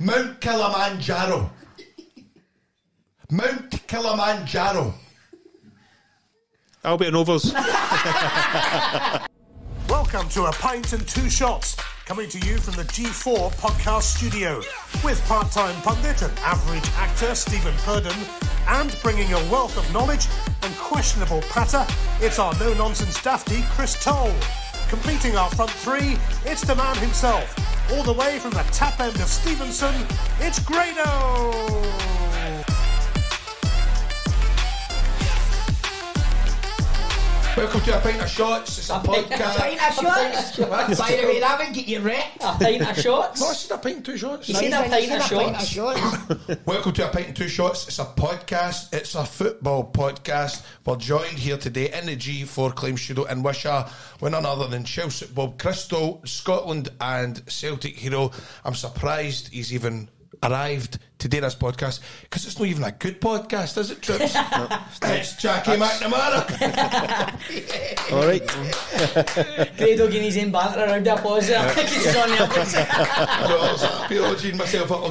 Mount Kilimanjaro. Mount Kilimanjaro. I'll be an overs. Welcome to A Pint and Two Shots, coming to you from the G4 podcast studio with part-time pundit and average actor Stephen Purdon, and bringing a wealth of knowledge and questionable patter, it's our no-nonsense dafty Chris Toal. Completing our front three, it's the man himself. All the way from the tap end of Stevenson, it's Grado! Welcome to A Pint of Shots. It's a podcast. A Pint of Shots? By the way, that would get you wrecked. A Pint of Shots? No, I said A Pint and Two Shots. You said A Pint of Shots. Welcome to A Pint and Two Shots. It's a podcast. It's a football podcast. We're joined here today in the G4 Claims studio in Wishaw with none other than Chelsea Bob, Chris Toal, Scotland and Celtic hero. I'm surprised he's even arrived today in this podcast, because it's not even a good podcast, is it, Trips? No, it's Jackie McNamara. All right. Grado getting his own banter around the applause there. I think he's on the applause. Myself up.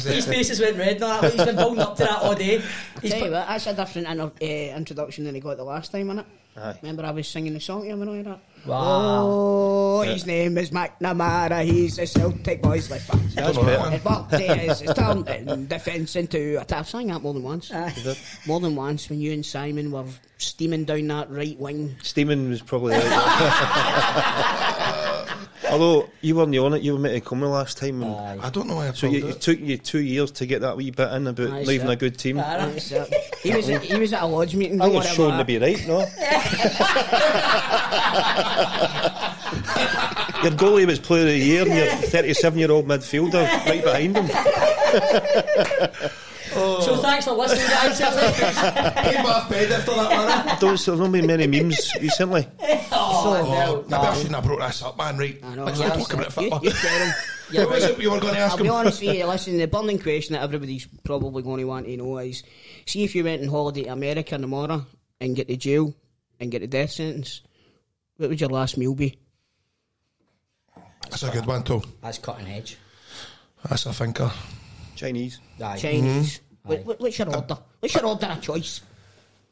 His faces went red. No, he's been building up to that all day. Tell you what, that's a different introduction than he got the last time, innit? Aye. Remember I was singing the song here when I heard that? Wow. Oh, his name is McNamara, he's a Celtic boy's left back. That's better. But it's turned defence into a Tav. Sang that more than once. More than once when you and Simon were steaming down that right wing. Steaming was probably right. Although you weren't on it, you were meant to come the last time. I don't know why I pulled it. So it took you 2 years to get that wee bit in about leaving a good team. He was at a lodge meeting. I was shown to be right, no? Your goalie was player of the year and your 37-year-old midfielder right behind him. Oh. So thanks for listening, guys. Came off bed after that, man. There's not been many memes recently. No, I shouldn't have brought this up, man, right? I know. Let's not talk about football. What was it you were going to ask him? I'll be honest with you, listen, the burning question that everybody's probably going to want to know is, see if you went on holiday to America tomorrow and get to jail and get the death sentence, what would your last meal be? That's a good one, too. That's cutting edge. That's a thinker. Chinese. Aye. Chinese. What's your order? What's your order of choice?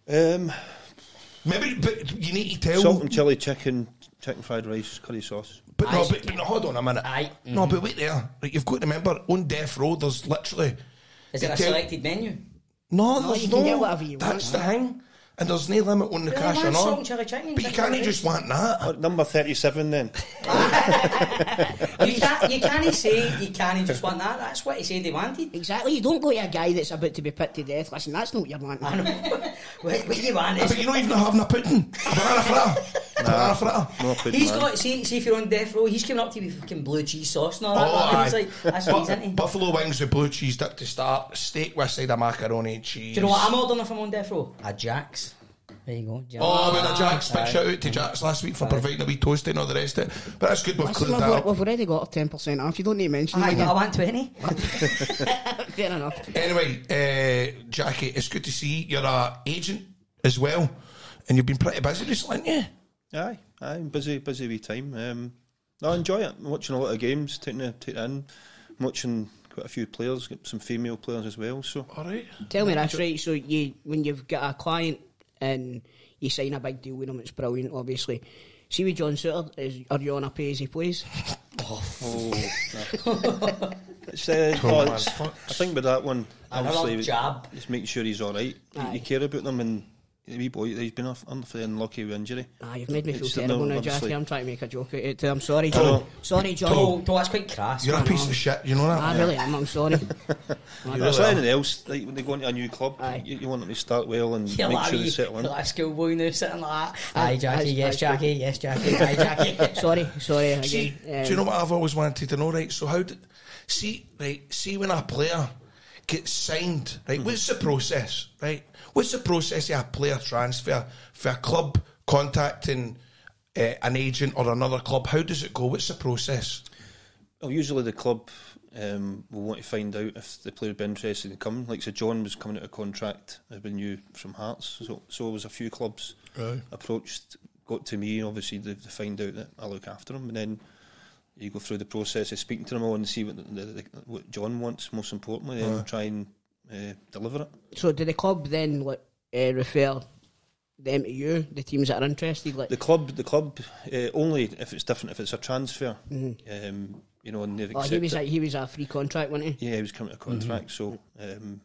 Maybe, but you need to tell. Salt and chilli chicken, chicken fried rice, curry sauce. But no, but hold on a minute. Aye. No, but wait there. Like, you've got to remember, on death row, there's literally. Is it a selected menu? No, there's you can get whatever you want. That's the thing. And there's no limit on the cash or not. But you can't just want that. Or number 37 then. you can't just want that. That's what he said he wanted. Exactly. You don't go to a guy that's about to be put to death. Listen, that's not what you're wanting. What you want is... But you're not even having a pudding. A banana fritter. Banana fritter. No pudding, he's got... See if you're on death row, he's coming up to you with fucking blue cheese sauce and all that. He's like, that's what he's into. Buffalo wings with blue cheese dip to start. Steak with a side of macaroni and cheese. Do you know what I'm ordering if I'm on death row? A Jack's. There you go, Jack. Oh, I mean, Jack's. Big shout out to Jack's last week for providing a wee toast and all the rest of it. But that's good, we've cleared that up. We've already got 10% off. You don't need to mention it. I want 20. Fair enough. Anyway, Jackie, it's good to see you. You're an agent as well, and you've been pretty busy recently, haven't you? Aye, busy wee time. I enjoy it. I'm watching a lot of games, taking it in, I'm watching quite a few players, some female players as well. So, all right. Tell me that's right. So, when you've got a client and you sign a big deal with him, it's brilliant, obviously. See with John Sutter, are you on a pay as he plays? I think with that one, obviously, jab. Just make sure he's alright. You care about them, and the wee boy, he's been unlucky with injury. You've made me feel terrible now, Jackie. I'm trying to make a joke out of it too. I'm sorry, John. Sorry, John. That's quite crass. You're a piece of shit, you know that? I really am, I'm sorry. There's anything else, like when they go into a new club, you want them to start well and make sure they settle in. You're like a schoolboy now, sitting like that. Aye, Jackie, yes, Jackie, yes, Jackie, aye, Jackie. Sorry. See, do you know what I've always wanted to know, right? So how did... See when a player gets signed, right, what's the process, right? What's the process of a player transfer for a club contacting an agent or another club? How does it go? What's the process? Well, usually the club will want to find out if the player would be interested in coming. Like, so John was coming out of contract, as we knew, from Hearts. So there was a few clubs approached, got to me, obviously, to find out that I look after him. And then you go through the process of speaking to them all and see what John wants, most importantly, and try and deliver it. So did the club then refer them to you, the teams that are interested? Like the club only if it's different, if it's a transfer. Mm-hmm. You know, and he was a free contract, wasn't he? Yeah, he was coming to a contract. Mm-hmm. So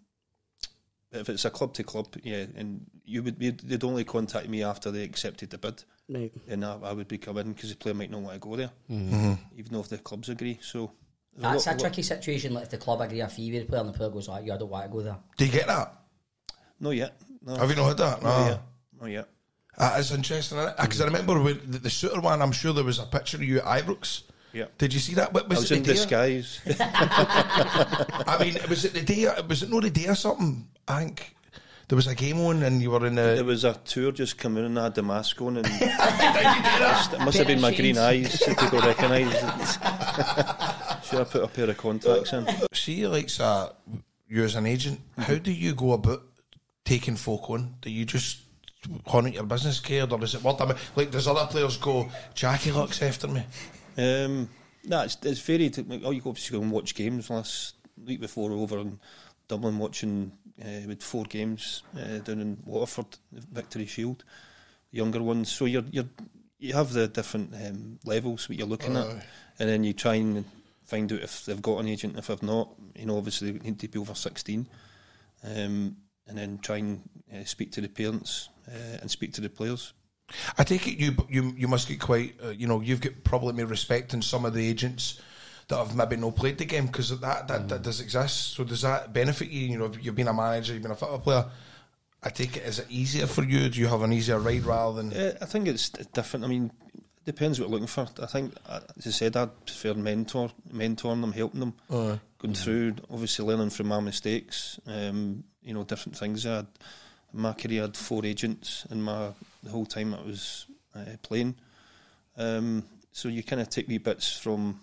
if it's a club to club, yeah, and they'd only contact me after they accepted the bid. Right. And I would be coming because the player might not want to go there, even though if the clubs agree. So that's a tricky situation. Like if the club agree a fee with the player and the player goes, "I don't want to go there." Do you get that? Not yet. No. Have you not had that? No. Not yet. That is interesting, isn't it? Because I remember with the Sutter one, I'm sure there was a picture of you at Ibrox. Yeah. Did you see that? Was it in disguise. I mean, was it the day? Was it not the day or something? I think there was a game on, and you were in a. There was a tour just coming in, and I had the mask on, and it must have been my green eyes that people recognised. Should I put a pair of contacts in? See, like, so you as an agent, how do you go about taking folk on? Do you just honour your business card, or is it what? I mean, like, does other players go, "Jackie looks after me"? No, it's varied. Oh, you obviously go and watch games. Last week before over in Dublin, watching with 4 games down in Waterford, the Victory Shield, the younger ones. So you have the different levels that you're looking at, and then you try and find out if they've got an agent. If they've not, you know, obviously they need to be over 16, and then try and speak to the parents and speak to the players. I take it you must get quite you know, you've got probably more respect in some of the agents that have maybe not played the game, because that does exist. So does that benefit you? You know, if you've been a manager, you've been a football player, I take it, is it easier for you? Do you have an easier ride rather than I think it's different. I mean, it depends what you're looking for. I think, as I said, I'd prefer mentoring them, helping them going through, obviously learning from my mistakes, you know, different things. In my career, I had 4 agents in the whole time I was playing. So you kind of take wee bits from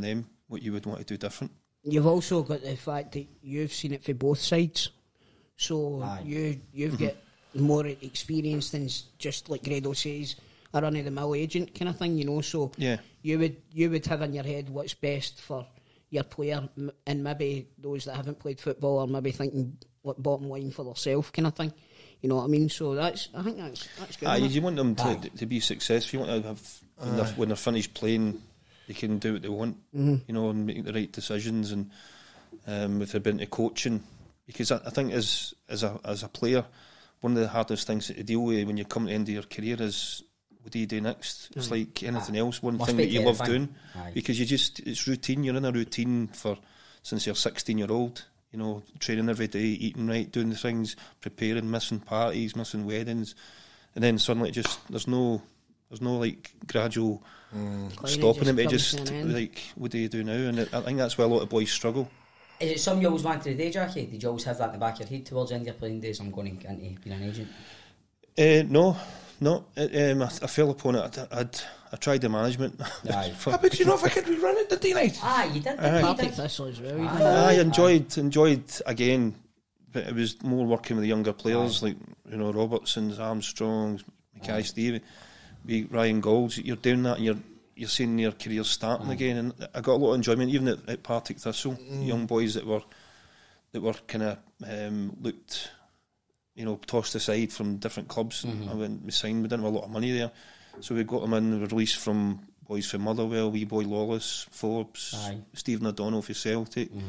them, what you would want to do different. You've also got the fact that you've seen it for both sides. So you've got more experience than just, like Grado says, a run-of-the-mill agent kind of thing, you know. So you would have in your head what's best for your player, and maybe those that haven't played football are maybe thinking, what, bottom line for themselves kind of thing. You know what I mean? So I think that's good. You want them to be successful. You want to have when they're finished playing, they can do what they want. You know, and make the right decisions. And if they've been to coaching, because I think as a player, one of the hardest things to deal with when you come to the end of your career is, what do you do next? It's like anything else. One thing that you love doing, because it's routine. You're in a routine since you're 16-year-old. You know, training every day, eating right, doing the things, preparing, missing parties, missing weddings, and then suddenly there's no like gradual stopping it. It just like, what do you do now? And I think that's where a lot of boys struggle. Is it something you always wanted to do, Jackie? Did you always have that in the back of your head towards the end of your playing days? I'm going into being an agent. No. I fell upon it. I tried the management. But you know, if I could run it the day night. You did. Partick Thistle as well. I enjoyed again, but it was more working with the younger players, like, you know, Robertson's, Armstrong's, Mackay, Steve, Ryan Golds. You're doing that, and you're seeing your career starting again. And I got a lot of enjoyment even at Partick Thistle. Young boys that were kind of looked, you know, tossed aside from different clubs. We didn't have a lot of money there, so we got them in. We released from boys from Motherwell, wee boy Lawless, Forbes, Stephen Purdon for Celtic, you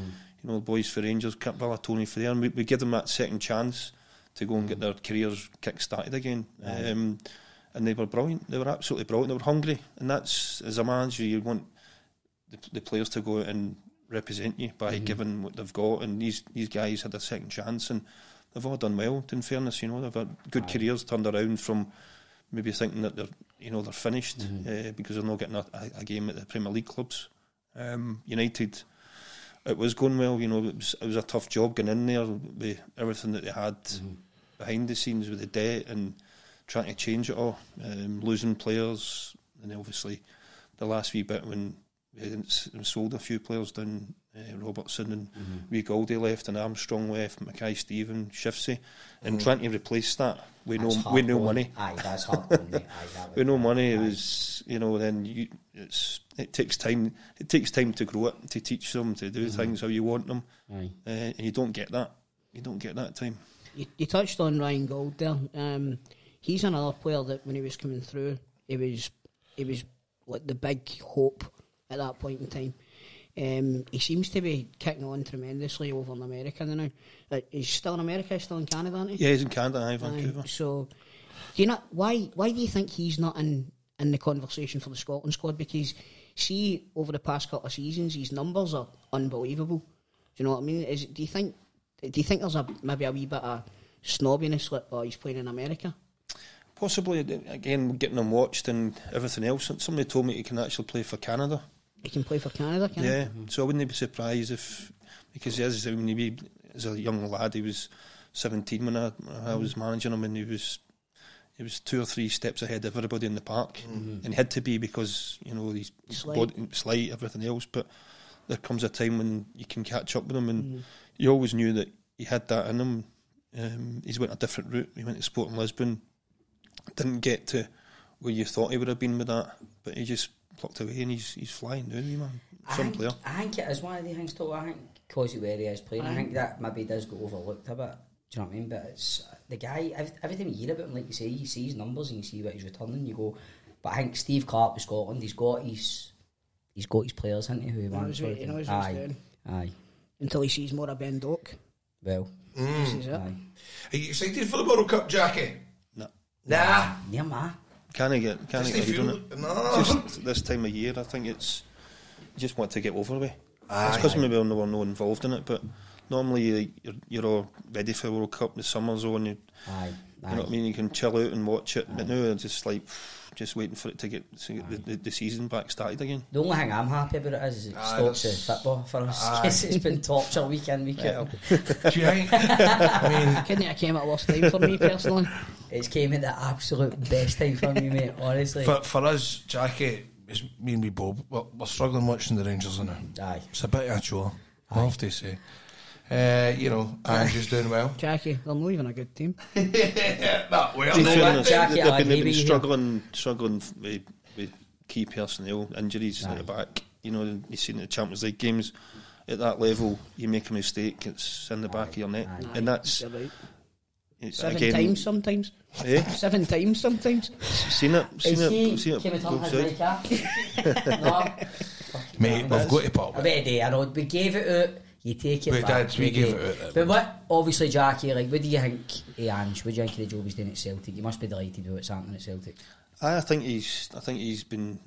know, boys for Rangers, Capvilla, Tony for there, and we give them that second chance to go and get their careers kick-started again. And they were brilliant. They were absolutely brilliant. They were hungry, and that's, as a manager, you want the players to go out and represent you by giving what they've got, and these guys had a second chance, and they've all done well, in fairness. You know, they've had good careers turned around from maybe thinking that they're finished because they're not getting a game at the Premier League clubs. United, it was going well. You know, it was a tough job getting in there with everything that they had behind the scenes with the debt and trying to change it all, losing players, and obviously the last wee bit when we sold a few players down. Robertson and wee Goldie left, and Armstrong left, Mackay, Stephen, Shifsey, and trying to replace that with no money. That's hard. With no money, it was, you know. Then it's it takes time. It takes time to grow up, to teach them, to do things how you want them. And you don't get that. You don't get that time. You touched on Ryan Gold there. He's another player that when he was coming through, he was like the big hope at that point in time. He seems to be kicking on tremendously over in America now. He's still in America, he's still in Canada, isn't he? Yeah, he's in Canada, Vancouver. So, do you not? Why do you think he's not in the conversation for the Scotland squad? Because see, over the past couple of seasons, his numbers are unbelievable. Do you know what I mean? Do you think there's maybe a wee bit of snobbiness like, oh, he's playing in America? Possibly. Again, getting him watched and everything else. Somebody told me he can actually play for Canada. He can play for Canada, can he? Yeah, so I wouldn't be surprised if... Because as a young lad, he was 17 when I was managing him, and he was 2 or 3 steps ahead of everybody in the park. And he had to be because, you know, he's slight, everything else, but there comes a time when you can catch up with him, and you always knew that he had that in him. He's went a different route. He went to Sport Lisbon. Didn't get to where you thought he would have been with that, but he just... plucked away and he's flying down, you man. Some player. I think it is one of the things, I think, because of where he is playing, I think that maybe does go overlooked a bit. Do you know what I mean? But it's the guy, every time you hear about him, like you say, you see his numbers and you see what he's returning, you go, but I think Steve Clark with Scotland, he's got his players, hasn't he, who he wants. He knows what he's doing. Aye. Until he sees more of Ben Doak. Well. Aye. Are you excited for the World Cup, Jackie? No. Nah. Yeah, man. No. Just this time of year, I think it's you just want to get over with. It's because maybe we were not involved in it, but normally you're all ready for the World Cup. The summer's on. You know what I mean. You can chill out and watch it. But now it's just like just waiting for it to get the season back started again. The only thing I'm happy about it is it stops the football for us. It's been torture week in, week out. Do you think? I mean, couldn't it have came at the worst time for me personally? It's came at the absolute best time for me, mate, honestly. For us, Jackie, it's me and Bob, we're struggling watching the Rangers now. Aye. It's a bit of a chore, I have to say. You know, Ange's doing well. Jackie, they're not even a good team. Not well. Jackie, they've been struggling with key personnel, injuries at the back. You know, you've seen in the Champions League games, at that level, you make a mistake, it's in the back of your net. And that's... Seven times sometimes. Eh? 7 times sometimes. Seen it. Came and turned his red cap. No. Mate, we've got to pop it. I bet they are. We gave it out, you take it back. We gave it out. But what, obviously, Jackie, like, what do you think, Ange, what do you think of the job he's doing at Celtic? You must be delighted with what's happening at Celtic. I think he's been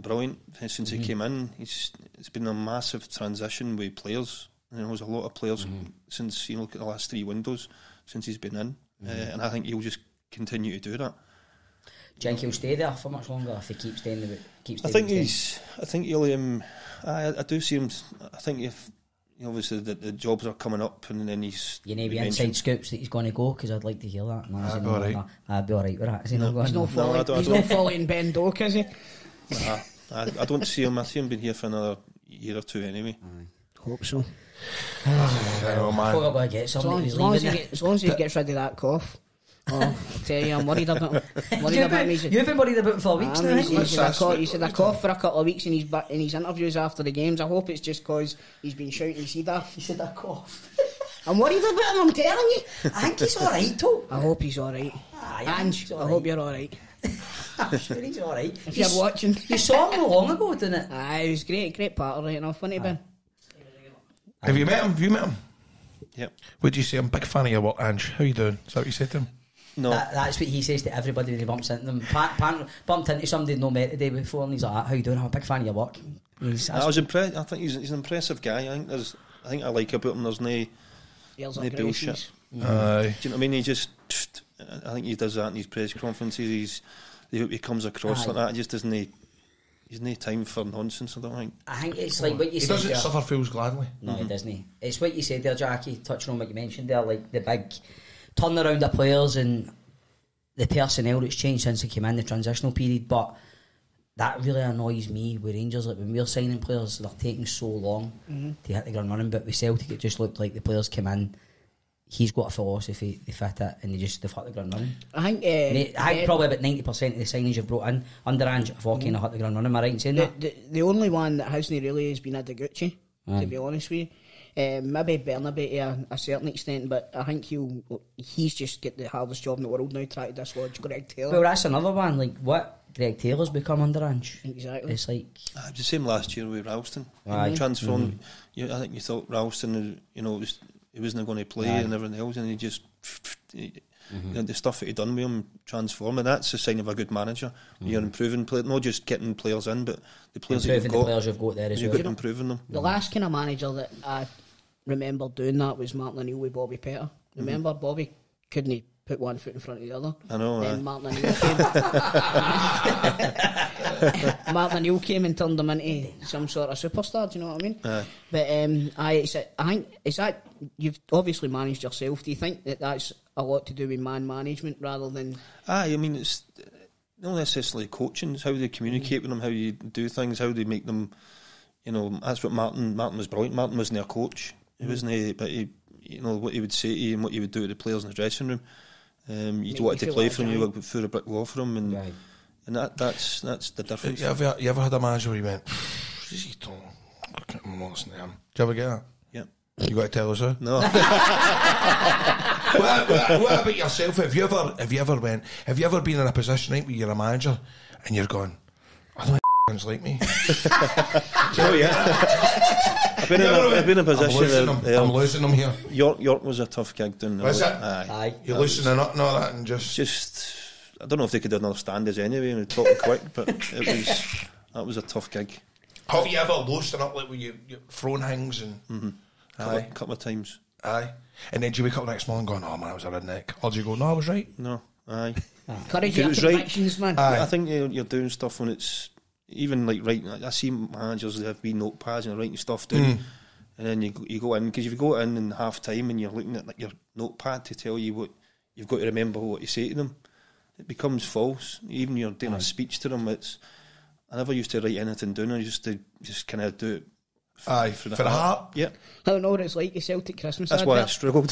brilliant since he came in. It's been a massive transition with players. You know, there's a lot of players since, you know, the last 3 windows. Since he's been in, and I think he'll just continue to do that. Do you think he'll stay there for much longer if he keeps staying? I do see him. I think if obviously the jobs are coming up, and then he's. You know, inside scoops that he's going to go because I'd like to hear that. No, I'd be alright with that. He's not following Ben Doak, is he? Nah, I don't see him. I see him being here for another year or 2 anyway. I hope so. As long as he gets rid of that cough. Oh, I tell you, I'm worried about him. You've been worried about him for weeks now. He said I coughed for a couple of weeks in his interviews after the games. I hope it's just because he's been shouting. You see that? He said I coughed. I'm worried about him, I'm telling you. I think he's alright, though. I hope he's alright. Ange, I hope you're alright. I'm sure he's alright. If you're watching. You saw him not long ago, didn't it? Aye, he was great partner, right enough, wasn't he, Ben? Have you met him? Yep. What do you say? I'm a big fan of your work, Ange. How you doing? Is that what you said to him? No. That's what he says to everybody when he bumps into them. Bumped into somebody no met the day before, and he's like, "How you doing? I'm a big fan of your work." I was impressed. I think he's an impressive guy. I think I like about him. There's no bullshit. Do you know what I mean? He just. I think he does that in his press conferences. He comes across like that. He just doesn't. There's no time for nonsense, I don't think. I think it's like what you said. He doesn't suffer fools gladly. No, he doesn't. It's what you said there, Jackie, touching on what you mentioned there, like the big turnaround of players and the personnel that's changed since he came in, the transitional period. But that really annoys me with Rangers. Like when we're signing players, they're taking so long to hit the ground running. But with Celtic, it just looked like the players came in he's got a philosophy, they fit it, and they hit the ground running. I think probably about 90% of the signings you've brought in under Ange have all kind of hit the ground running. Am I right in saying that? The only one that hasn't really has been Adiguchi, to be honest with you. Maybe Bernabe to a certain extent, but I think he's just got the hardest job in the world now, trying to dislodge Greg Taylor. Well, that's another one, like what Greg Taylor's become under Ange. Exactly. It's like... It was the same last year with Ralston. He transformed... I think you thought Ralston, he wasn't going to play and everything else, and he just... The stuff that he'd done with him, transforming, that's a sign of a good manager. You're improving players, not just getting players in, but the players that you've got. Improving the players you've got there as well. You've got improving them. The last kind of manager that I remember doing that was Martin O'Neill with Bobby Petter. Remember, Bobby couldn't put one foot in front of the other. I know, then Martin O'Neill came. Martin O'Neill came and turned him into some sort of superstar, do you know what I mean? But I think, is that, you've obviously managed yourself, do you think that that's a lot to do with man management rather than... I mean, it's not necessarily coaching, it's how they communicate with them, how you do things, how they make them, that's what Martin was brilliant. Martin wasn't a coach, he wasn't, but he, what he would say to you and what he would do to the players in the dressing room. You'd want to play for him, you would throw a brick wall for him, and that's the difference. You ever had a manager where you went, do you ever get that? Yeah. You got to tell us, huh? No. What about yourself? Have you ever been in a position, right, where you're a manager and you're going, I don't think like me? Oh yeah. I've been in a position. I'm losing them here. York was a tough gig doing. Was it? Aye. You're loosening up and all that, and just I don't know if they could understand us anyway. And talking quick, but that was a tough gig. Have you ever loosened up like when you're throwing things and? Aye, a couple of times. Aye. And then do you wake up the next morning going, "Oh man, I was a redneck," or do you go, "No, I was right"? No. Aye. Courage your convictions, man. Aye. I think you're doing stuff when it's. Even like writing, I see managers that have wee notepads and writing stuff down, and then you go in, because if you go in half time and you're looking at like your notepad to tell you what you've got to remember, what you say to them, it becomes false. Even you're doing a speech to them, I never used to write anything down. I used to just kind of do it. For the heart. Yeah. I don't know what it's like the Celtic Christmas. That's why I struggled.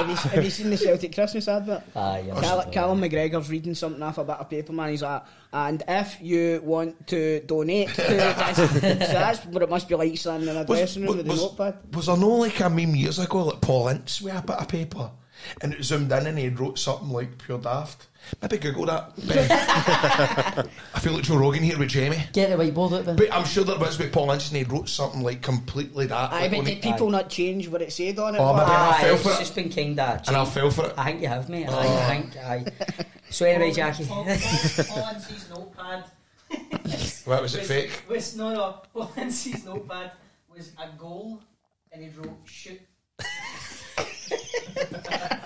Have you seen the Celtic Christmas advert? Yeah. Callum McGregor's reading something off a bit of paper, man. He's like, and if you want to donate to this. So that's what it must be like standing in a dressing room with a notepad. Was there no like a meme years ago, like Paul Ince with a bit of paper, and it zoomed in and he wrote something like pure daft? Maybe Google that. I feel like Joe Rogan here with Jamie. Get the whiteboard out then. But I'm sure there was with Paul Ince and he wrote something like completely that. I bet did people not change what it said on it? Oh, maybe I fell for it. It's just been kind of changed. And I fell for it. I think you have, mate. I think. So anyway, Jackie. Paul Ince's notepad. What was it, fake? No. Paul Ince's notepad was a goal and he wrote shoot.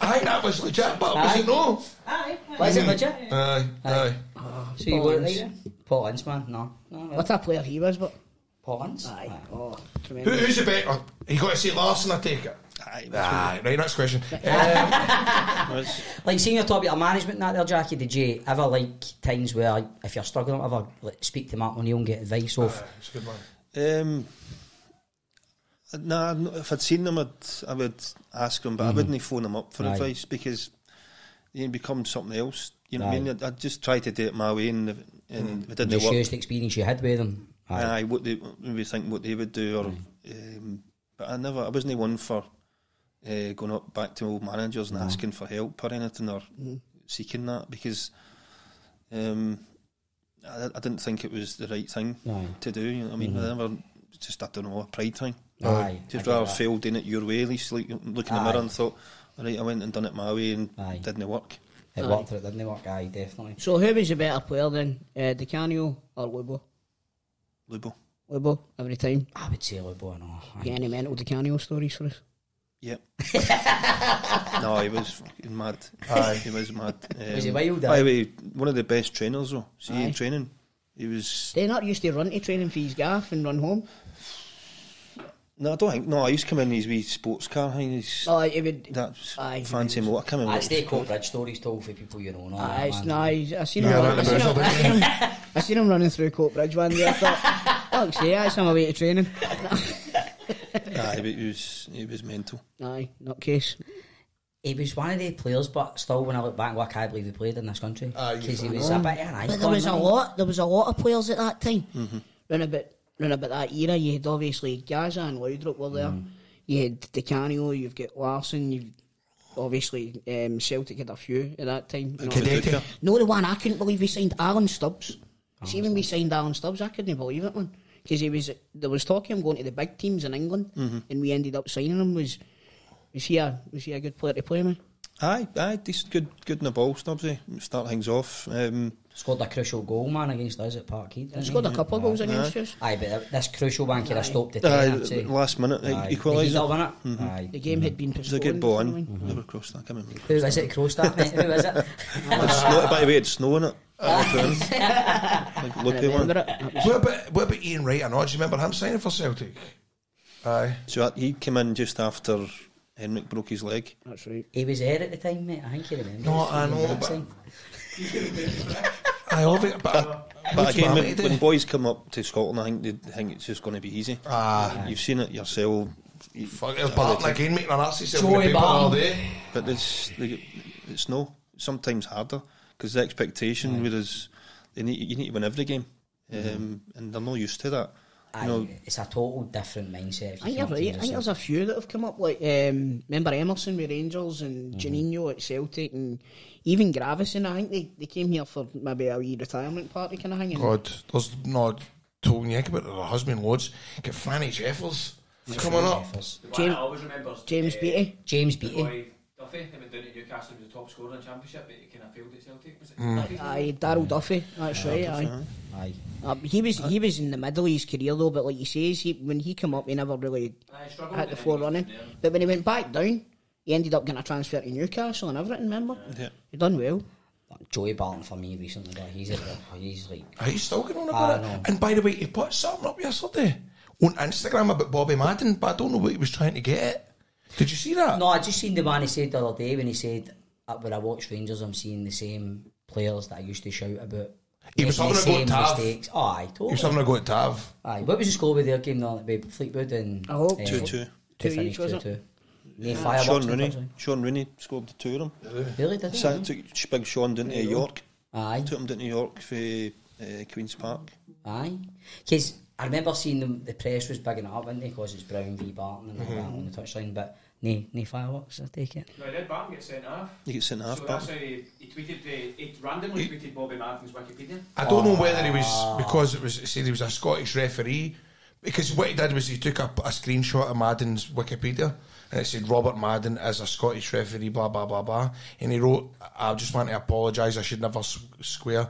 Aye, that was legit, but was it no? Aye. Was it legit? Aye. So you weren't right? Paul Ince, man, no. What a player he was, but... Paul Ince? Aye. Oh, tremendous. Who's the better? You got to say Larson, I take it. Aye. Right, next question. Like, seeing your top about management and that there, Jackie, did you ever, like, times where, like, if you're struggling, ever like, speak to Martin O'Neill and get advice off? It's a good one. Nah, if I'd seen them, I would ask them, but I wouldn't phone them up for advice because it becomes something else. You know what I mean? I'd just try to do it my way, and it didn't work. Just the experience you had with them. Aye, what they would do, or but I wasn't one for going up back to old managers and asking for help or anything or seeking that because I didn't think it was the right thing to do. You know what I mean? I don't know, a pride thing. Aye, just rather failed in it your way, at least like look in the mirror and thought, alright, I went and done it my way and didn't work. It worked, it didn't work, definitely. So who was the better player then? Di Canio or Lubo? Lubo, every time? I would say Lubo, Get any mental Di Canio stories for us? Yep. No, he was fucking mad. Aye. He was mad. Was he wild? Aye, one of the best trainers though. See in training. He was... They're not used to run to training for his gaff and run home. No, I don't think. No, I used to come in his wee sports car. Fancy motor. Come in. That's the Coatbridge stories told for people you know. I seen him running through Coatbridge one day. I thought, fuck's sake, that's on my way to training. He was mental. Aye, nutcase. He was one of the players, but still, when I look back, well, I can't believe he played in this country. Because he was a bit of an icon. But there was a lot. There was a lot of players at that time. Mm-hmm. Round about that era, you had obviously Gaza and Loudrup were there. Mm. You had DiCanio. You've got Larson. You've obviously Celtic had a few at that time. The one I couldn't believe we signed, Alan Stubbs. See, when we signed Alan Stubbs, I couldn't believe it, man. Because there was talk of him going to the big teams in England, mm-hmm. and we ended up signing him. Was he a good player to play with? Aye, decent, good in the ball, Stubbsy. Start things off. Scored a crucial goal, man, against us at Parkhead. Scored a couple of goals against us. Aye, but this crucial one could have stopped the team. Last minute equaliser. The game had been postponed. It was a good ball in. Never crossed that. Who is it crossed that? Who is it? By the way, it's snowing it. Lucky one. What about Ian Wright? I know. Do you remember him signing for Celtic? Aye. So he came in just after Henrik broke his leg. That's right. He was there at the time, mate. I think he remembers. No, I know, but... I love it. But again, when boys come up to Scotland, I think it's just going to be easy. You've seen it yourself. Fuck, it's Barton again, making an arse yourself in the paper all day. But it's no, sometimes harder, because the expectation whereas you need to win every game, and they're not used to that. It's a total different mindset. I think there's a few that have come up, like remember Emerson with Rangers and Janino at Celtic, and even Gravison. I think they came here for maybe a wee retirement party kind of thing. God, there's not talking yet about their husband loads. Get Fanny Jeffers coming up. James, I always remember James Beattie. Duffy, he been doing it at Newcastle, he was the top scorer in the championship, but he kind of failed at Celtic, was it? Aye, Daryl Duffy, that's right, aye. He was in the middle of his career though, but like he says, when he came up, he never really hit the floor running. But when he went back down, he ended up getting a transfer to Newcastle and everything, remember? Yeah. He done well. Joey Barton for me recently, he's like... He's still going on about it. And by the way, he put something up yesterday on Instagram about Bobby Madden, but I don't know what he was trying to get at. Did you see that? No, I just seen the man he said the other day when he said, when I watch Rangers, I'm seeing the same players that I used to shout about. He was having a go at Tav. He was having a go at Tav. Aye, what was the score with their game the other day? Fleetwood and... 2-2. Two each, was it? Yeah. Sean Rooney scored the two of them. Really, did he? Took big Sean down to York. Aye. Took him down to York for Queen's Park. Aye. Because... I remember seeing them, the press was bigging it up, weren't they? Because it's Brown v Barton and all that on the touchline, but no fireworks, I take it. No, did Barton get sent off? He got sent off, so that's how he randomly tweeted Bobby Madden's Wikipedia. I don't know whether he was, because it was, it said he was a Scottish referee, because what he did was he took a screenshot of Madden's Wikipedia, and it said Robert Madden as a Scottish referee, blah, blah, blah, blah. And he wrote, I just want to apologise, I should never swear,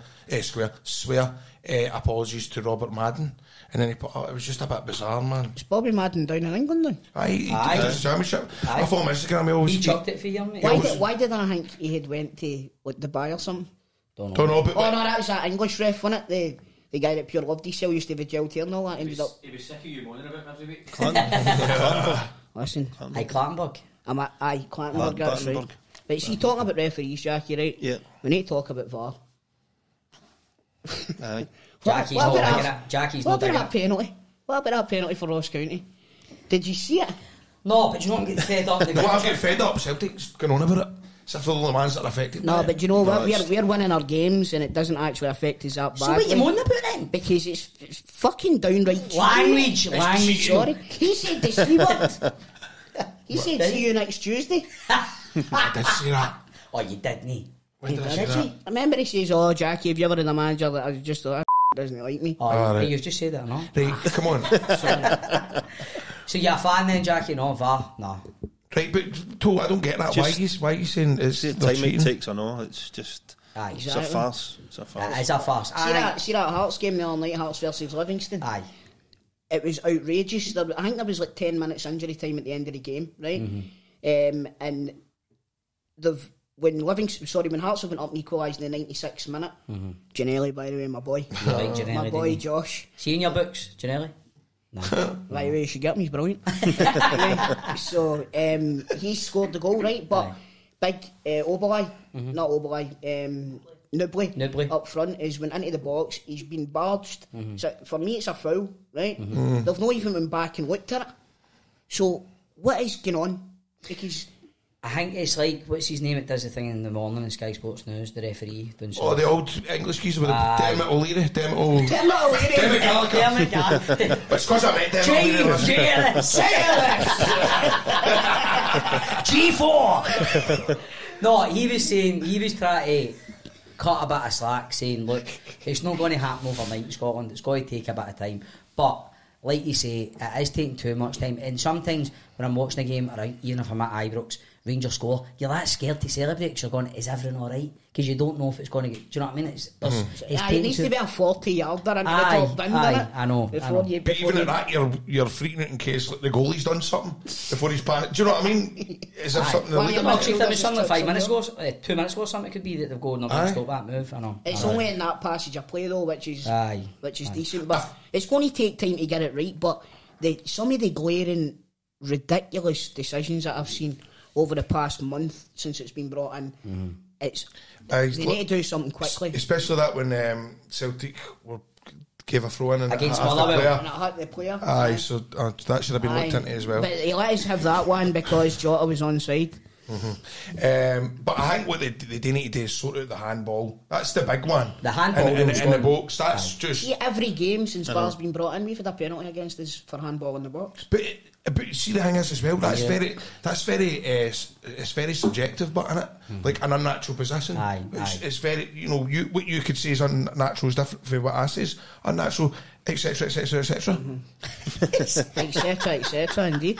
apologies to Robert Madden. And then he put, it was just a bit bizarre, man. It's Bobby Madden down in England then? Aye, he did the championship. I thought on Instagram he always... He chucked it for you, mate. Why did I think he had went to like Dubai or something? Don't know. But no, that was that English ref, wasn't it? The guy that Pure Love DCL used to be jailed here and all that. He was sick of you moaning about him every week. Clanburg. Listen. Clanburg. Aye, Clanburg, that's right. But see, talking about referees, Jackie, right? Yeah. We need to talk about VAR. Aye. Jackie's not digging that penalty. What about that penalty for Ross County? Did you see it? No, but you don't get fed up. I'm getting fed up. Celtic's going on about it. It's after all the ones that are affected. No, but you know what? We're winning our games and it doesn't actually affect us that badly. So what are you moaning about then? Because it's fucking downright language. Sorry, he said the C word. He said see you next Tuesday. I did see that. Oh, you didn't. When did I see that? I remember he says, "Oh, Jackie, have you ever been a manager that I just thought doesn't like me?" Right. You've just said that, no? Right, come on. So you're a fan then, Jackie? No, VAR, no. Right, but Toal, I don't get that. Why are you saying it's time cheating? It takes, I know. It's just it's a farce. It's a farce. It's a farce. See that Hearts game the other night, Hearts versus Livingston. Aye. It was outrageous. I think there was like 10 minutes injury time at the end of the game, right? Mm-hmm. And they've. When Hearts went up and equalised in the 96th minute, Ginnelly, by the way, my boy. You like Ginnelly, my boy Josh. See in your books, Ginnelly? No. By the way, you should get him, he's brilliant. Yeah. So, he scored the goal, right? But big Oboli, not Oboli, Nubly up front is went into the box, he's been barged. So for me, it's a foul, right? They've not even went back and looked at it. So what is going on? Because I think it's like, what's his name, it does the thing in the morning in Sky Sports News, the referee doing something. Oh, the old English geezer with the Dermot O'Leary. It's because I met Dermot O'Leary. G4. No, he was trying to cut a bit of slack, saying, look, it's not going to happen overnight in Scotland, it's going to take a bit of time. But like you say, it is taking too much time. And sometimes when I'm watching a game, or even if I'm at Ibrox, Rangers score, you're that scared to celebrate because you're going, is everyone alright? Because you don't know if it's going to get... Do you know what I mean? It needs to be a 40-yarder and you're down there. I know. But even at that, you're freaking out in case like, the goalie's done something before he's panicked. Do you know what I mean? Is there something... There was something 5 minutes ago, 2 minutes ago, something could be that they've gone, nothing to stop that move. I know. It's only in that passage of play, though, which is decent. But it's going to take time to get it right, but some of the glaring, ridiculous decisions that I've seen over the past month since it's been brought in, they need to do something quickly. Especially that when Celtic gave a throw in and against Motherwell, and it hurt the player. Aye, so that should have been looked into as well. But they let us have that one because Jota was onside. But I think what they do need to do is sort out the handball. That's the big one. The handball in the box. That's just every game since Bar's been brought in, we've had a penalty against us for handball in the box. But see, the thing is as well, it's very subjective, but isn't it? Like an unnatural possession. It's very, you know, what you could say is unnatural is different from what I say is unnatural, etc, etc, etc. Etc, etc, indeed.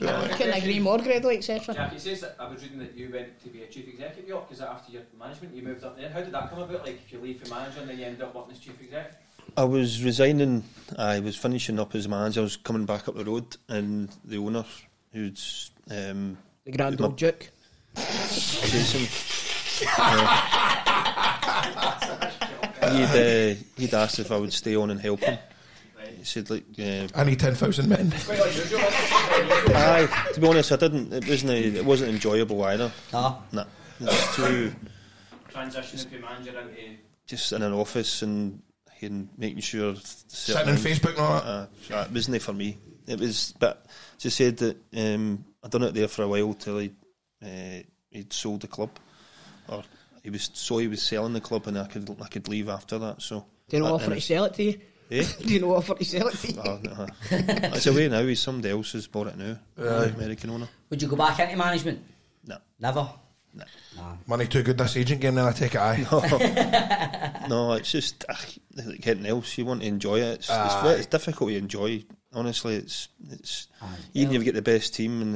I couldn't agree more, Grado, etc. Jack, it says that I was reading that you went to be a chief executive, York, because after your management you moved up there. How did that come about? Like, if you leave for manager and then you end up working as chief executive? I was resigning, I was finishing up as manager, I was coming back up the road, and the owner, who's... the grand old Duke. Jason. He'd asked if I would stay on and help him. He said, like... I need 10,000 men. To be honest, I didn't... It wasn't enjoyable either. No. It's too... Transitioning from manager into... Just in an office and making sure... Sitting on Facebook and all that? It wasn't for me. It was... But as I said, that I'd done it there for a while till he'd sold the club. Or he was selling the club and I could leave after that, so... Did he offer to sell it to you? Eh? Do you know what to sell it to you? No. It's away now, he's somebody else who's bought it now. American owner. Would you go back into management? No. Never? No. Money too good this agent game, then I take it, aye. No, it's just like anything else, you want to enjoy it. It's difficult to enjoy, honestly. Even if you get the best team and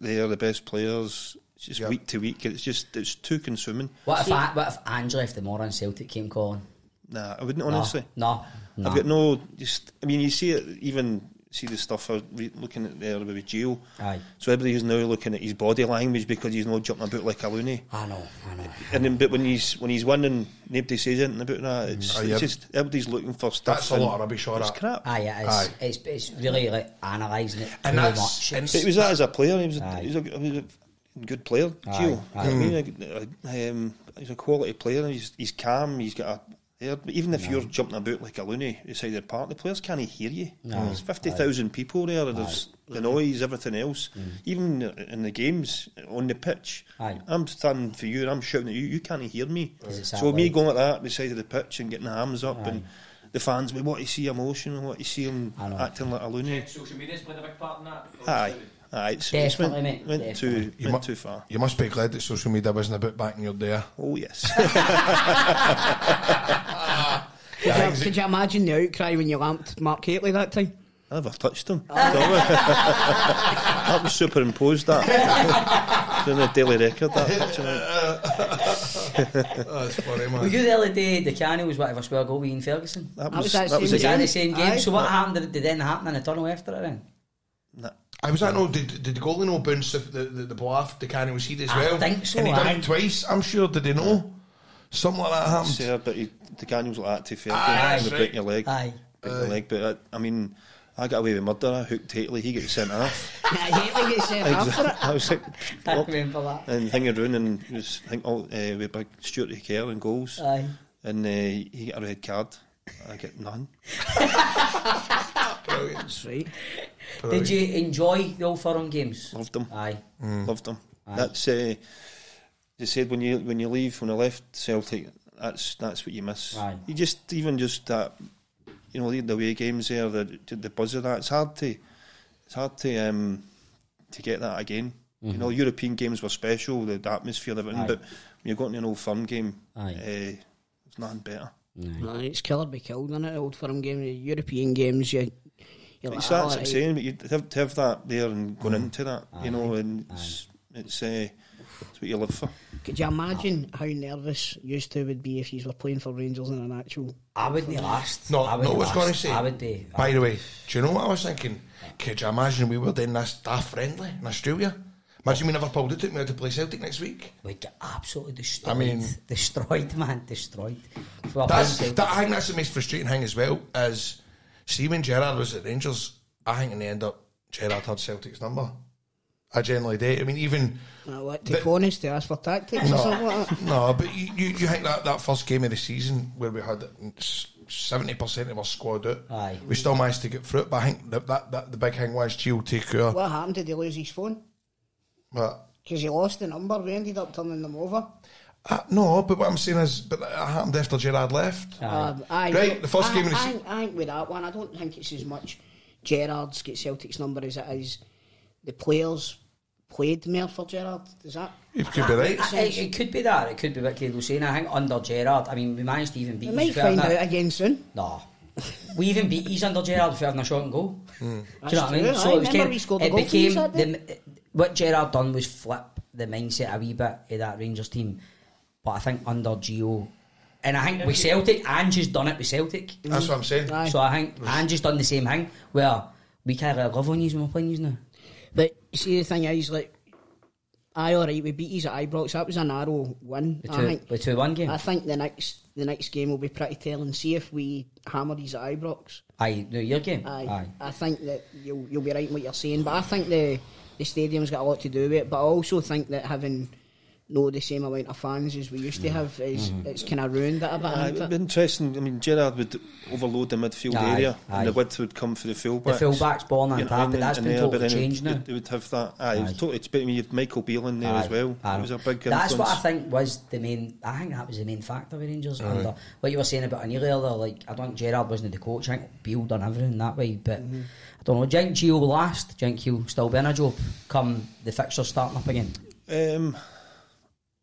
they're the best players, it's just week to week, it's too consuming. What if Ange left tomorrow and Celtic came calling? Nah, I wouldn't, honestly. No. I've got no... you see it, even... See the stuff I was looking at there with Gio. Aye. So everybody's now looking at his body language because he's not jumping about like a loony. I know. And then, but when he's winning, nobody says anything about that. It's just everybody's looking for stuff. That's a lot of rubbish. It's crap. It's really like analysing it too much. It was that as a player. He was a good player, Gio. He's a quality player. He's calm. He's got a... Even if you're jumping about like a loony inside the park, the players can't hear you. There's 50,000 people there, and there's the noise, everything else. Even in the games, on the pitch, I'm standing for you and I'm shouting at you, you can't hear me. So me going like that beside the pitch and getting the arms up, and the fans, we want to see emotion, we want to see them acting like a loony. Social media's played a big part in that. It went too far. You must be glad that social media wasn't about back in your day. Oh, yes. Could you imagine the outcry when you lamped Mark Cately that time? I never touched him. That was superimposed, that. Doing a Daily Record, that picture. That's funny, man. Were you there the other day, the Canny was whatever square goal with Ian Ferguson? That was the same game. So what happened? Did then happen in the tunnel after it then? No. Did the goalie know bounce the blaff, the Canny was hit as well? I think so. And he done it twice, I'm sure. Did he know? Something like that happened. Yeah, but the Canny was like that to fair. Aye, break your leg. But I got away with murder. I hooked Hatley, he got sent off. Hatley got sent off for it. I was like, I remember that. And hanging around and was, I think, with big Stuart Hickell and goals. Aye. And he got a red card. I get none. Brilliant. That's right. Did you enjoy the Old Firm games? Loved them. Aye. Loved them. Aye. That's, they said when you leave, when I left Celtic, that's what you miss. Aye. You just, even just that, you know, the away games there, the buzz of that, it's hard to get that again. Mm-hmm. You know, European games were special, the atmosphere, everything, but when you got into an Old Firm game, there's nothing better. No, it's killer be killed in it, Old Firm game. The European games, you're it's like, that's what I'm saying, but you have to have that there and going into that, you know, and it's what you live for. Could you imagine how nervous used to would be if you were playing for Rangers in an actual... I wouldn't last. No, I was going to say. By the way, do you know what I was thinking? Could you imagine we were doing this staff friendly in Australia? Imagine we never pulled it, we had to play Celtic next week. We'd get absolutely destroyed. I mean, destroyed, man, destroyed. I think that's the most frustrating thing as well, is see when Gerrard was at Rangers, I think in the end up Gerrard had Celtic's number. I generally do. I mean, even take honest to ask for tactics or something like that. No, but you think that first game of the season where we had 70% of our squad out, we still managed to get through it. But I think that the big thing was Gio take care. What happened? Did he lose his phone? Because he lost the number, we ended up turning them over. No, but what I'm saying is, but that happened after Gerrard left. The first game of the season. I think with that one, I don't think it's as much Gerrard's get Celtic's number as it is the players played more for Gerrard. Does that? It could be right. It could be that. It could be what Cade was saying. I think under Gerrard, I mean, we managed to even beat. We might find out again soon. No. We even beat Ease under Gerrard for having a shot and goal. Do you know what I mean? So what Gerrard done was flip the mindset a wee bit of that Rangers team, but I think under Gio, and I think with Celtic, Ange has done it with Celtic. That's what I'm saying. So I think Ange has done the same thing where we can't really love on you when we're playing you now. But see, the thing is, like, alright, we beat you at Ibrox. That was a narrow win. The 2-1 game. I think the next game will be pretty telling. See if we hammer these at Ibrox. Your game. I think that you'll be right in what you're saying, but I think the stadium's got a lot to do with it. But I also think that having the same amount of fans as we used to have is it's kind of ruined it a bit. It would be interesting. I mean, Gerrard would overload the midfield area, and the width would come for the fullbacks. The fullbacks, Bourne and Tav, but that's been totally changed now. They would have that. You have Michael Beale in there as well. It was a big influence. That's what I think was the main. I think that was the main factor with Rangers. Under what you were saying about O'Neill earlier, like, I don't think Gerrard wasn't the coach. I think Beale done everything that way, but I don't know. Do you think Gio will last? Do you think he'll still be in a job come the fixtures starting up again?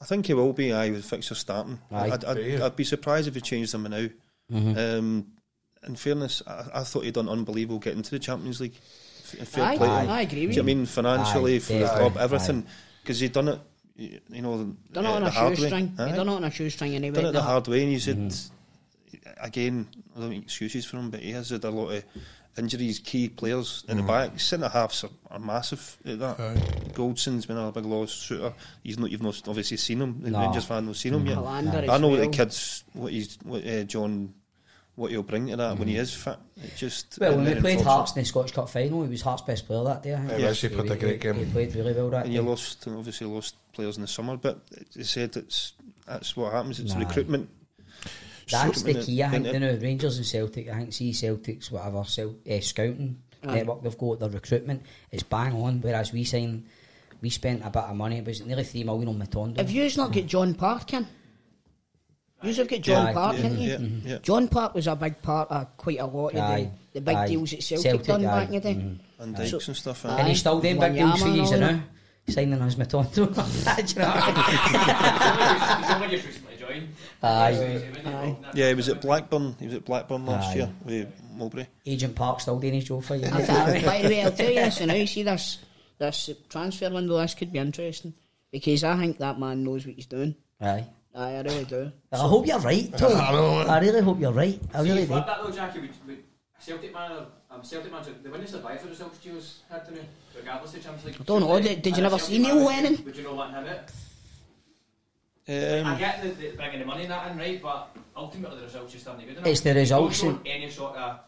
I think he will be. With fixer starting, I'd be surprised if he changed them now. In fairness, I thought he'd done unbelievable getting to the Champions League. I agree with you. I mean, financially, for the club, everything, because he'd done it. You know, done it on a shoestring. He'd done it on a shoestring anyway. Done it the hard way, and he said again, I don't make excuses for him, but he has had a lot of injuries, key players in the back. Centre halves are massive at that. Goldson's been a big loss. Sutter, you've not obviously seen him. The Rangers fan not seen him yet. I know the kids, what he'll bring to that when he is fit. When we played Hearts in the Scottish Cup final, he was Hearts' best player that day. He played a great game. He played really well that day. And obviously lost players in the summer, but they said that's what happens. It's recruitment. That's the key, I think. Rangers and Celtic, I think, Celtic's whatever scouting network they've got, their recruitment is bang on. Whereas we spent a bit of money, but it's nearly 3 million on Matondo. Have you not got John Park in? You have got John Park, haven't you? John Park was a big part of quite a lot of the big deals that Celtic done back in the day, and Dykes and stuff. And he's still doing big deals for years now, signing as Matondo. He was at Blackburn. He was at Blackburn last year with Mowbray. Agent Park still doing his job for you. By the way, I'll tell you this. And now you see this transfer window. This could be interesting because I think that man knows what he's doing. I really do. I hope you're right, Tom. I really hope you're right. I really do. That though, Jackie, Celtic manager, they wouldn't survive the results Gio's had to do, regardless of Champions League. I don't know. Did you never see Neil Lennon? Would you not let him have it? I get the bringing the money and that in, right, but ultimately the results are still not good enough. It's the results. Don't any sort of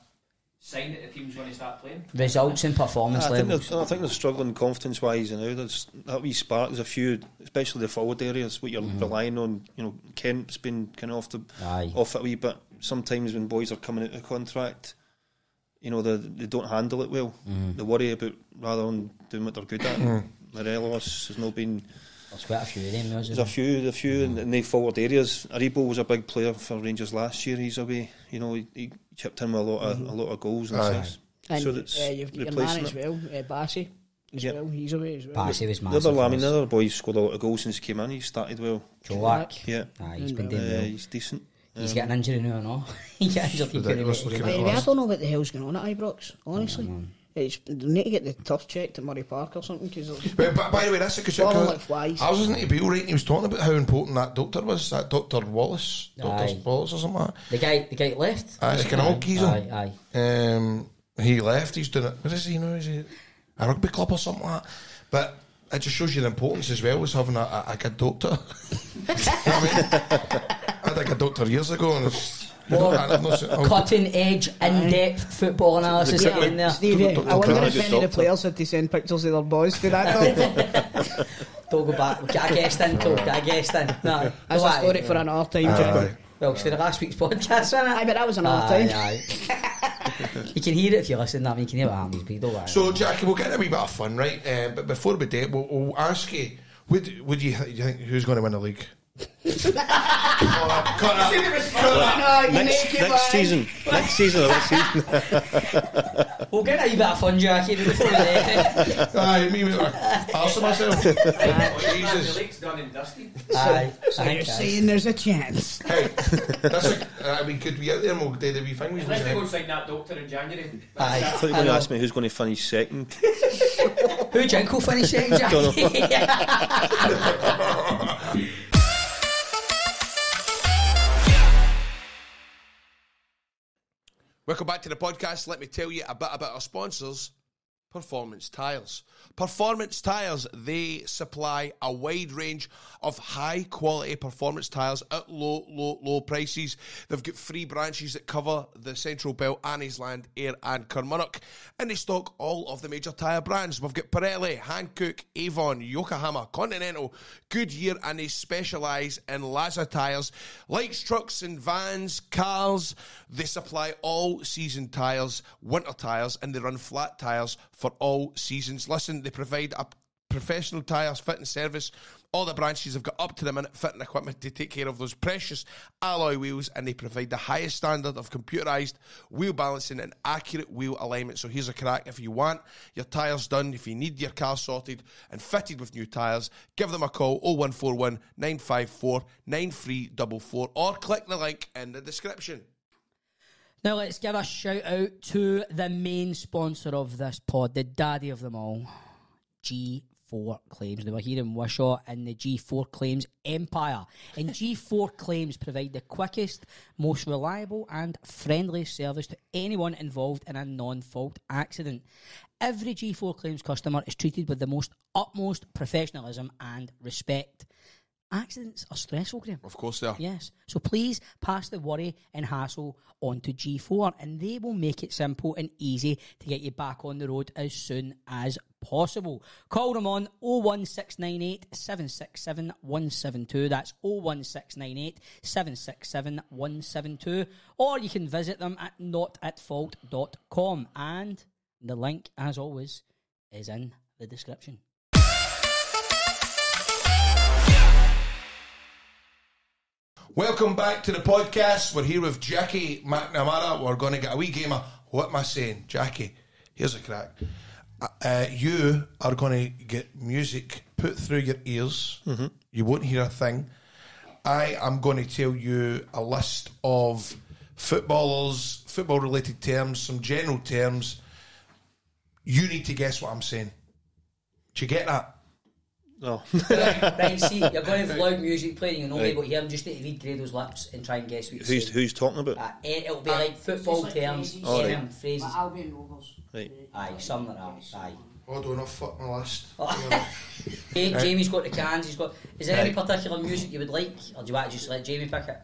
sign that the team's going to start playing. Results and performance levels. I think they're struggling confidence-wise now. There's that wee spark. There's a few, especially the forward areas, what you're relying on. You know, Kemp's been kind of off it a wee bit. Sometimes when boys are coming out of contract, you know, they don't handle it well. Mm. They worry about rather than doing what they're good at. Morelos has not been. There's quite a few of them. There's a few, and they forward areas. Aribo was a big player for Rangers last year. He's away. You know, he chipped in with a lot of goals and things. And so that's you've got your man as well, Bassey. Well, he's away as well. Bassey was massive. Another boy scored a lot of goals since he came in. He started well. Jolak. Yeah, he's been doing well. He's decent. He's got an injury now, no? He got injured. I don't know what the hell's going on at Ibrox. Honestly. They need to get the turf checked at Murray Park or something. By the way, that's a good I was listening to Beale, right, and he was talking about how important that doctor was, that Dr. Wallace, Dr. Wallace or something like that. The guy left. It's kind of keys on. He left, he's doing it. What is he now? Is he a rugby club or something like that? But it just shows you the importance as well as having a good doctor. I had a good doctor years ago and cutting edge, in depth football analysis in there. Stevie, I wonder if any of the players had to send pictures of their boys to that doctor. Don't go back. Get a guest in. No, that's a story for another time. Well, it's for the last week's podcast, isn't it? Aye, but that was another time. You can hear it if you listen. I mean, you can hear what happens, but you don't worry. So, Jackie, we'll get a wee bit of fun, right? But before we do it, we'll ask you, do you think who's going to win the league? Next season. We'll get a wee bit of fun, Jackie. Aye, me was like, arsing myself. The league's done and dusted. So you're saying there's a chance? Hey, could we out there and we'll do the wee thing? Unless they go sign that doctor in January. I thought you were going to ask me who's going to finish second. Who Jinko finish second, Jackie? Welcome back to the podcast. Let me tell you a bit about our sponsors, Performance Tyres. Performance Tyres, they supply a wide range of high-quality performance tyres at low prices. They've got three branches that cover the Central Belt, Anniesland, Ayr and Kilmarnock. And they stock all of the major tyre brands. We've got Pirelli, Hankook, Avon, Yokohama, Continental, Goodyear, and they specialise in Laza tyres. Light trucks and vans, cars, they supply all-season tyres, winter tyres, and they run flat tyres for all seasons. Listen, they provide a professional tyres fitting service. All the branches have got up-to-the-minute fitting equipment to take care of those precious alloy wheels, and they provide the highest standard of computerised wheel balancing and accurate wheel alignment. So here's a crack. If you want your tyres done, if you need your car sorted and fitted with new tyres, give them a call, 0141 954 9344, or click the link in the description. Now let's give a shout out to the main sponsor of this pod, the daddy of them all, G4 Claims. They were here in Wishaw in the G4 Claims empire. And G4 Claims provide the quickest, most reliable and friendly service to anyone involved in a non-fault accident. Every G4 Claims customer is treated with the utmost professionalism and respect. Accidents are stressful, Graham. Of course they are. Yes. So please pass the worry and hassle on to G4, and they will make it simple and easy to get you back on the road as soon as possible. Call them on 01698 767 172. That's 01698 767 172. Or you can visit them at notatfault.com. And the link, as always, is in the description. Welcome back to the podcast. We're here with Jackie McNamara. We're going to get a wee game of what am I saying? Jackie, here's a crack. You are going to get music put through your ears. You won't hear a thing. I am going to tell you a list of footballers, football-related terms, some general terms. You need to guess what I'm saying. Do you get that? No. Right, see, you're going to have loud music playing, and only able to hear them. Just need to read Grado's lips and try and guess what he's saying. Who's talking about? It'll be like football terms, phrases. Like Albion Rovers. Right. Aye, something like that. Aye. Hold on, I've fucked my list. Hey, Jamie's got the cans, he's got... Is there any particular music you would like? Or do you want to just let Jamie pick it?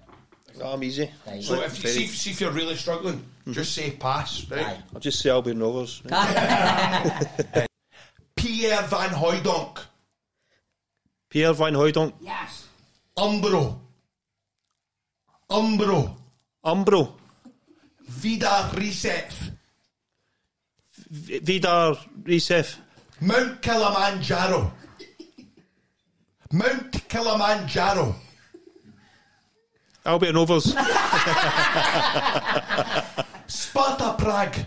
No, I'm easy. Right. So if you see if you're really struggling, just say pass, right? Aye. I'll just say Albion Rovers. Right. Pierre Van Hooijdonk. Pierre Van Hooijdonk. Yes. Umbro. Vida Reset. Vidar, Recef. Mount Kilimanjaro. Mount Kilimanjaro. Albion Overs. Sparta Prague.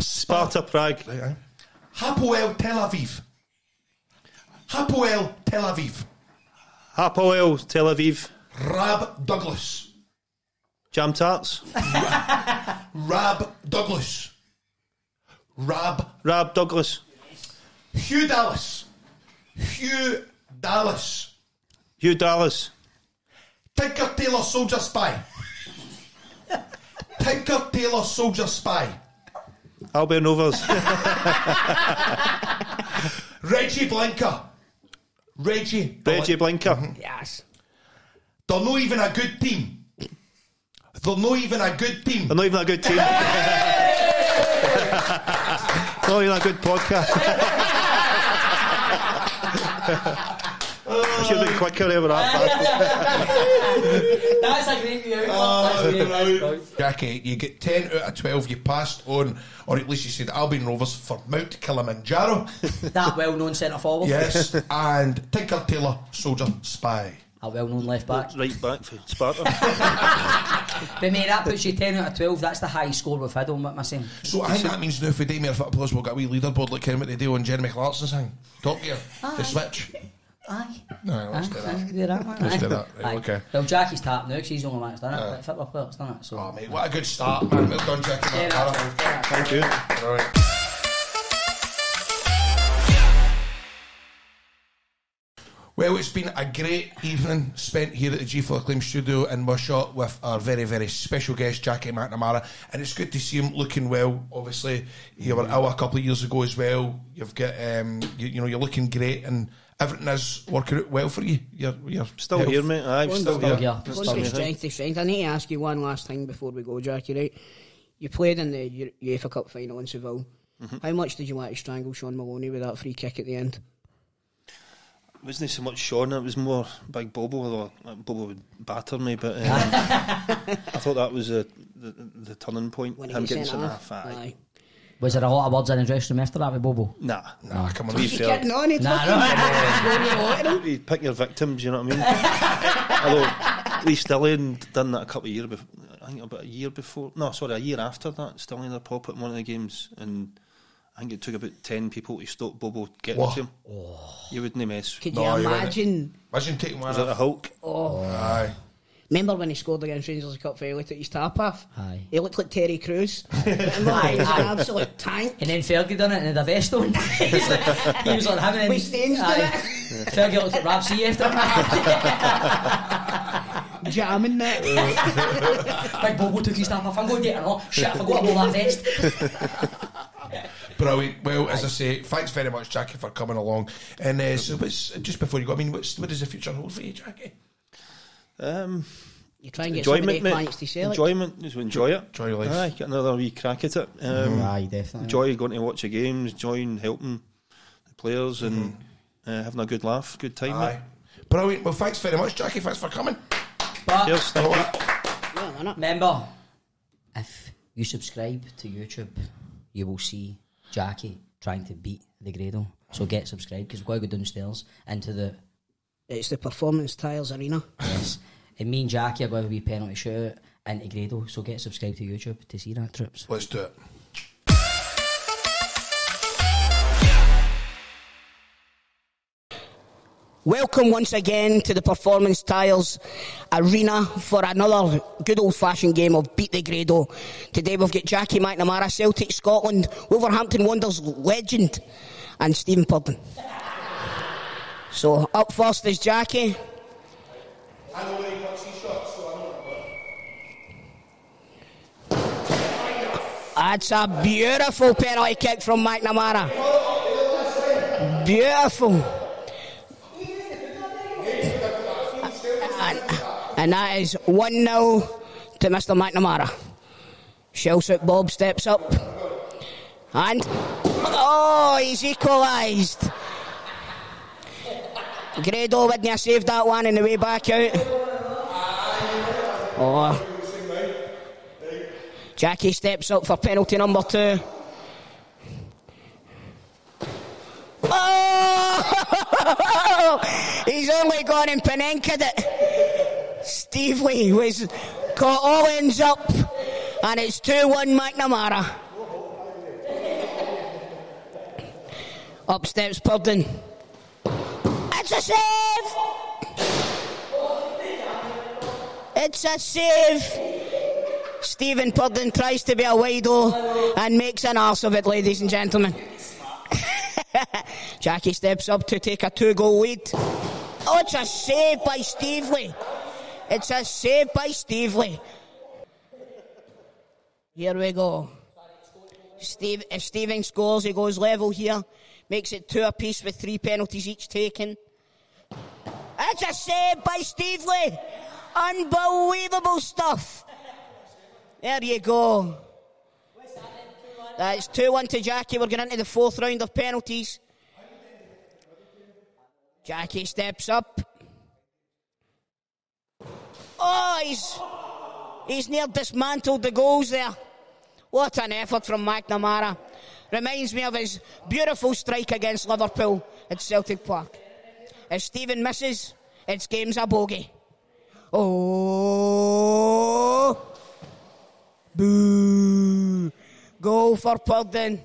Sparta Prague. Right, eh? Hapoel Tel Aviv. Hapoel Tel Aviv. Hapoel Tel Aviv. Rab Douglas. Jam Tarts. Rab Douglas. Rab Douglas. Hugh Dallas. Hugh Dallas. Tinker Tailor Soldier Spy. Tinker Tailor Soldier Spy. Albion Overs. Reggie Blinker. Mm-hmm. Yes. They're not even a good team. They're not even a good team. Not even a good podcast. I should have been quicker there with that. That's a great view. Jackie, you get 10 out of 12 you passed on, or at least you said Albion Rovers for Mount Kilimanjaro. That well-known centre-forward. Yes, and Tinker Tailor Soldier Spy. A well-known left-back. Right back for Sparta. But mate, that puts you 10 out of 12. That's the high score we've had on, what am I saying? So I think that means now if we do more football, we'll get a wee leaderboard like Kermit they do on Jeremy Clarkson's thing. Top Gear, the switch. Aye. No, let's do that. Let's do that. Right, okay. Well, Jackie's tapped now because he's the only one that's done it. Like football player that's done it. So. Oh, mate, what a good start, man. Well done, Jackie. Thank you. All right. Well, it's been a great evening spent here at the G4 Claims studio in Wishaw with our very, very special guest, Jackie McNamara. And it's good to see him looking well, obviously. You were ill a couple of years ago as well. You've got, you know, you're looking great and everything is working out well for you. You're still here, mate. I'm still here. Going from strength to strength. I need to ask you one last thing before we go, Jackie, right? You played in the UEFA Cup final in Seville. Mm-hmm. How much did you like to strangle Sean Maloney with that free kick at the end? It wasn't so much Sean, it was more Big Bobo, although Bobo would batter me, but I thought that was the turning point, when him getting sent off. Was there a lot of words in the dressing room after that with Bobo? Nah, come on. He's kidding on, he's fucking... You pick your victims, you know what I mean? Although, Lee Stillian done that a couple of years before, I think about a year before, no, sorry, a year after that, Stillian had pop up in one of the games, and... I think it took about 10 people to stop Bobo getting to him. Oh. You wouldn't mess. Could you imagine? Imagine taking one out of a Hulk. Oh. Aye. Remember when he scored against Rangers Cup final? He looked at his tap off. Aye. He looked like Terry Crews. Aye. He was an absolute tank. And then Fergie done it and had a vest on. He was on having it. We staged it. Fergie looked at Rab C after that. Jamming that. Big Bobo took his tap off. I'm going to get it wrong. Shit, I forgot about that vest. Brilliant. Well, as I say, thanks very much, Jackie, for coming along. And so, just before you go, I mean, what does the future hold for you, Jackie? You try and get some clients to sell enjoyment, is enjoy it. Enjoy your life. Aye, get another wee crack at it. Aye, definitely. Enjoy going to watch the games, enjoy helping the players and having a good laugh, good time. Aye. Brilliant. Well, thanks very much, Jackie. Thanks for coming. But cheers. Well, remember, if you subscribe to YouTube, you will see Jackie trying to beat the Grado, so get subscribed because we've got to go downstairs into the... It's the Performance Tiles Arena. Yes, and me and Jackie are going to be penalty shootout into Grado, so get subscribed to YouTube to see that, trips. Let's do it. Welcome once again to the Performance Tiles Arena for another good old-fashioned game of Beat the Grado. Today we've got Jackie McNamara, Celtic, Scotland, Wolverhampton Wanderers legend, and Stephen Purdon. So up first is Jackie. I know where he puts his shots, so I know what. That's a beautiful penalty kick from McNamara. Beautiful. And that is 1-0 to Mr. McNamara. Shellsuit Bob steps up. And... Oh, he's equalised. Grado wouldn't have saved that one on the way back out. Oh. Jackie steps up for penalty number 2. He's only gone and penenked it. Stevie was got all ends up, and it's 2-1 McNamara. Up steps Purdon. It's a save! It's a save! Stephen Purdon tries to be a wide-o and makes an arse of it, ladies and gentlemen. Jackie steps up to take a 2-goal lead. Oh, it's a save by Stevely. It's a save by Stevely. Here we go. If Stephen scores, he goes level here. Makes it 2 apiece with 3 penalties each taken. It's a save by Stevely. Unbelievable stuff. There you go. That's 2-1 to Jackie. We're going into the 4th round of penalties. Jackie steps up. Oh, he's near dismantled the goals there. What an effort from McNamara. Reminds me of his beautiful strike against Liverpool at Celtic Park. If Stephen misses, it's game's a bogey. Oh... Boo! Goal for Purdon.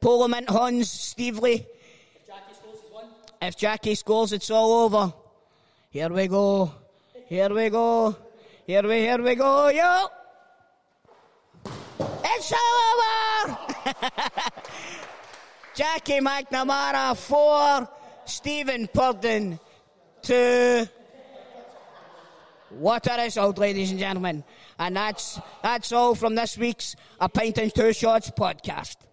Polement Huns, Stevely. If Jackie scores, it's won. If Jackie scores, it's all over. Here we go. Here we go. Here we go. Yo! It's all over! Jackie McNamara, 4. Stephen Purdon, 2. What a result, ladies and gentlemen. And that's all from this week's A Pint and Two Shots podcast.